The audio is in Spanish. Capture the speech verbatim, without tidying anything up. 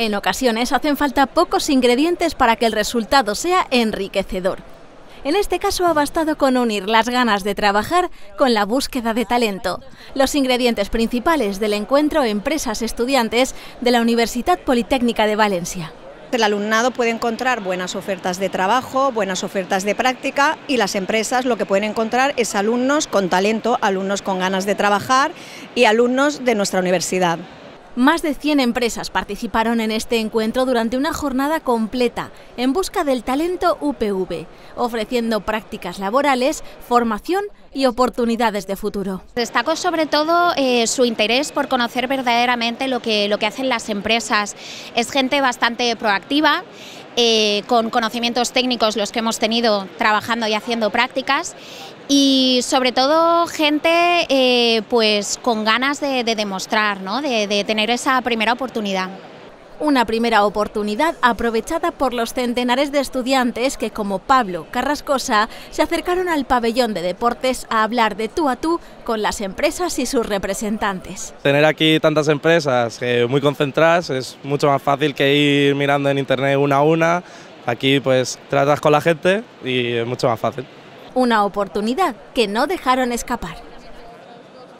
En ocasiones hacen falta pocos ingredientes para que el resultado sea enriquecedor. En este caso ha bastado con unir las ganas de trabajar con la búsqueda de talento. Los ingredientes principales del encuentro Empresas-Estudiantes de la Universitat Politècnica de València. El alumnado puede encontrar buenas ofertas de trabajo, buenas ofertas de práctica, y las empresas lo que pueden encontrar es alumnos con talento, alumnos con ganas de trabajar y alumnos de nuestra universidad. Más de cien empresas participaron en este encuentro durante una jornada completa en busca del talento U P V, ofreciendo prácticas laborales, formación y oportunidades de futuro. Destaco sobre todo eh, su interés por conocer verdaderamente lo que, lo que hacen las empresas. Es gente bastante proactiva, eh, con conocimientos técnicos los que hemos tenido trabajando y haciendo prácticas, y sobre todo gente eh, pues con ganas de, de demostrar, ¿no? de, de tener esa primera oportunidad. Una primera oportunidad aprovechada por los centenares de estudiantes que, como Pablo Carrascosa, se acercaron al pabellón de deportes a hablar de tú a tú con las empresas y sus representantes. Tener aquí tantas empresas eh, muy concentradas es mucho más fácil que ir mirando en internet una a una. Aquí pues tratas con la gente y es mucho más fácil. Una oportunidad que no dejaron escapar.